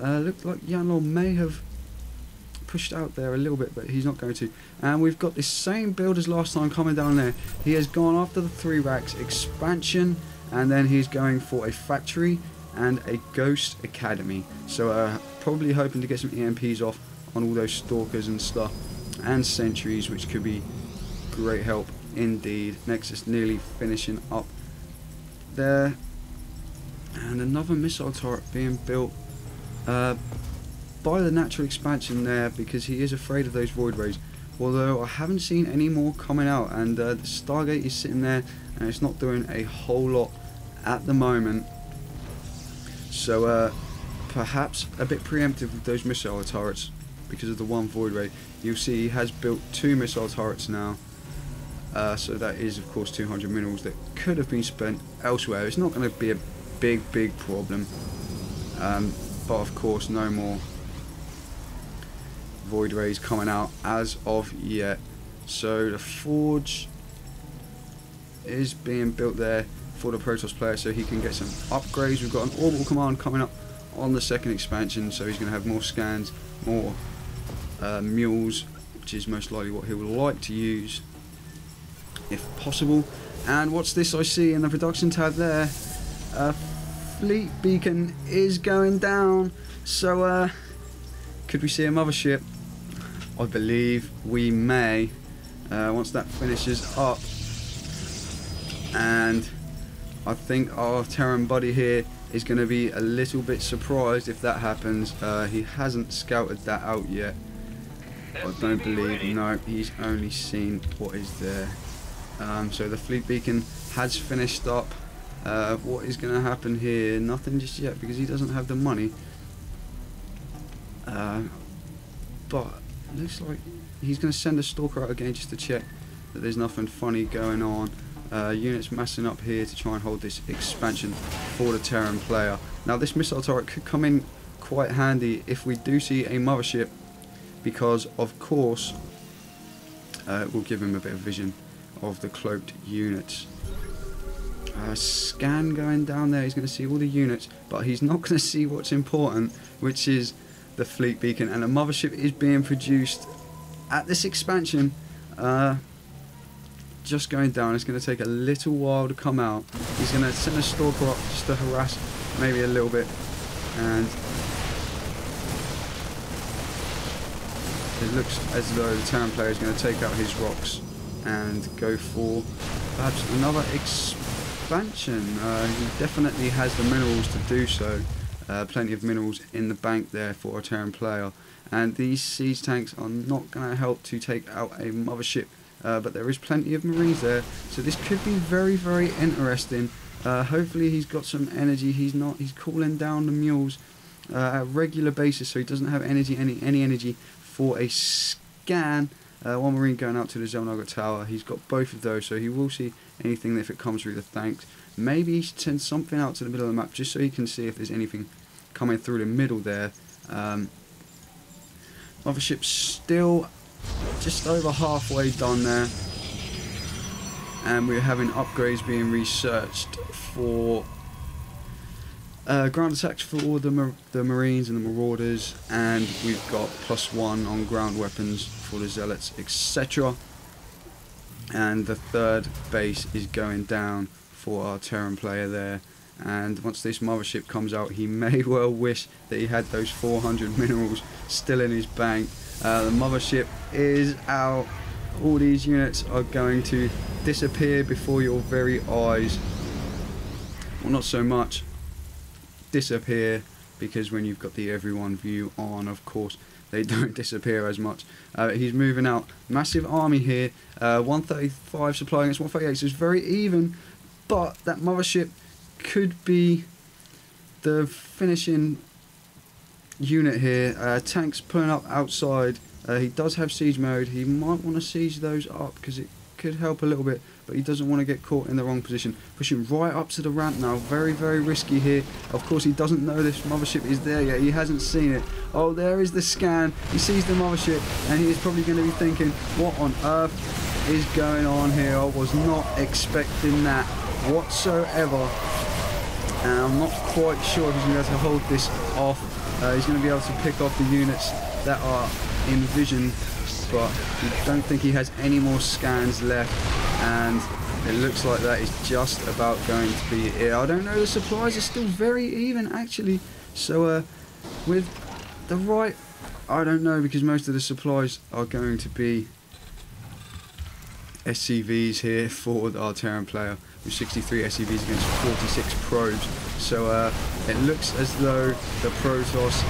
Looks like Janlol may have pushed out there a little bit, but he's not going to. And we've got the same build as last time coming down there. He has gone after the 3 racks expansion, and then he's going for a factory and a ghost academy. So probably hoping to get some EMPs off on all those stalkers and stuff, and sentries, which could be great help indeed. Nexus nearly finishing up there, and another missile turret being built by the natural expansion there, because he is afraid of those void rays. Although I haven't seen any more coming out, and the Stargate is sitting there and it's not doing a whole lot at the moment. So perhaps a bit preemptive with those missile turrets because of the 1 void ray. You'll see he has built 2 missile turrets now, so that is of course 200 minerals that could have been spent elsewhere. It's not going to be a big problem, but of course no more void rays coming out as of yet. So the forge is being built there for the Protoss player so he can get some upgrades. We've got an orbital command coming up on the 2nd expansion, so he's going to have more scans, more mules, which is most likely what he would like to use if possible. And what's this I see in the production tab there? Fleet beacon is going down, so could we see a mothership? I believe we may, once that finishes up. And I think our Terran buddy here is going to be a little bit surprised if that happens. He hasn't scouted that out yet. I don't believe, no, he's only seen what is there. So the fleet beacon has finished up. What is going to happen here? Nothing just yet because he doesn't have the money. But looks like he's going to send a stalker out again just to check that there's nothing funny going on. Units massing up here to try and hold this expansion for the Terran player. Now this missile turret could come in quite handy if we do see a mothership, because of course it will give him a bit of vision of the cloaked units. Scan going down there, he's going to see all the units, but he's not going to see what's important, which is the fleet beacon. And a mothership is being produced at this expansion. Just going down, it's going to take a little while to come out. He's going to send a stalker up just to harass maybe a little bit, and it looks as though the Terran player is going to take out his rocks and go for perhaps another expansion. He definitely has the minerals to do so. Plenty of minerals in the bank there for a Terran player, and these siege tanks are not going to help to take out a mothership. But there is plenty of marines there, so this could be very interesting. Hopefully he's got some energy. He's cooling down the mules at a regular basis, so he doesn't have any energy for a scan. 1 marine going out to the Zelnaga Tower. He's got both of those, so he will see anything if it comes through the tanks. Maybe he should send something out to the middle of the map just so he can see if there's anything coming through the middle there. Mothership still just over halfway done there, and we're having upgrades being researched for ground attacks for all the marines and the marauders, and we've got +1 on ground weapons for the zealots, etc. And the 3rd base is going down for our Terran player there. And once this mothership comes out, he may well wish that he had those 400 minerals still in his bank. The mothership is out. All these units are going to disappear before your very eyes. Well, not so much disappear, because when you've got the everyone view on, of course they don't disappear as much. He's moving out. Massive army here. 135 supply against 138, so it's very even, but that mothership could be the finishing unit here. Tanks pulling up outside. He does have siege mode. He might want to siege those up because it could help a little bit, but he doesn't want to get caught in the wrong position. Pushing right up to the ramp now. Very risky here. Of course he doesn't know this mothership is there yet. He hasn't seen it. Oh, there is the scan. He sees the mothership and he is probably going to be thinking, what on earth is going on here? I was not expecting that whatsoever. I'm not quite sure if he's going to be able to hold this off. He's going to be able to pick off the units that are in vision, but I don't think he has any more scans left, and it looks like that is just about going to be it. I don't know, the supplies are still very even actually, so with the right, I don't know, because most of the supplies are going to be SCVs here for our Terran player, with 63 SCVs against 46 probes. So it looks as though the Protoss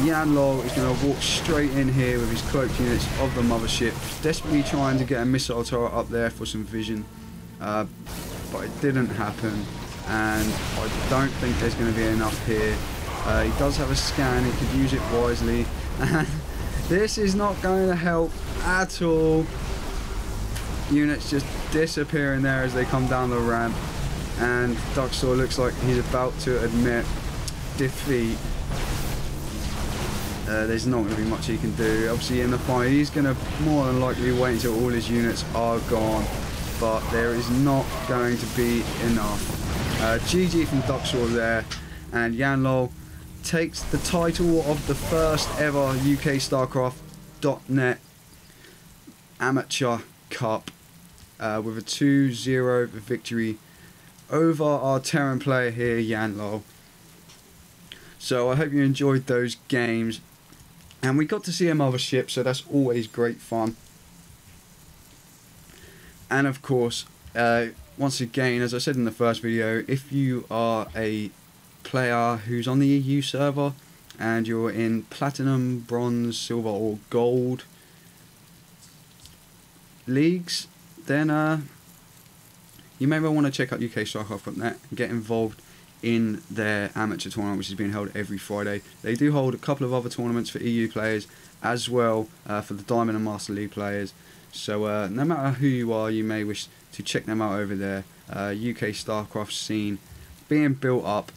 Janlol is going to walk straight in here with his cloaked units of the mothership, desperately trying to get a missile tower up there for some vision, but it didn't happen, and I don't think there's going to be enough here. He does have a scan, he could use it wisely, and this is not going to help at all. Units just disappear in there as they come down the ramp, and Dux0r looks like he's about to admit defeat. There's not going to be much he can do. Obviously in the fight he's going to more than likely wait until all his units are gone, but there is not going to be enough. GG from Dux0r there, and Janlol takes the title of the first ever UKStarcraft.net Amateur Cup with a 2-0 victory over our Terran player here, Janlol. So I hope you enjoyed those games, and we got to see a mothership, so that's always great fun. And of course, once again, as I said in the first video, if you are a player who's on the EU server and you're in platinum, bronze, silver or gold leagues, then you may well want to check out UKStarcraft.net and get involved in their amateur tournament, which is being held every Friday. They do hold a couple of other tournaments for EU players as well, for the Diamond and Master League players, so no matter who you are, you may wish to check them out over there. UK StarCraft scene being built up,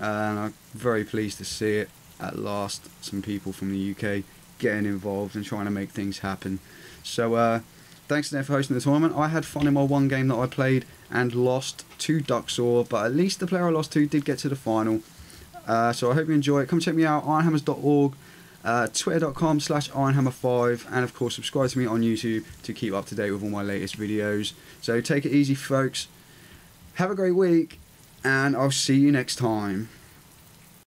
and I'm very pleased to see it at last, some people from the UK getting involved and trying to make things happen. So thanks to them for hosting the tournament. I had fun in my one game that I played and lost to Dux0r, but at least the player I lost to did get to the final. So I hope you enjoy it. Come check me out, ironhammers.org, twitter.com/ironhammer5, and of course subscribe to me on YouTube to keep up to date with all my latest videos. So take it easy folks, have a great week, and I'll see you next time.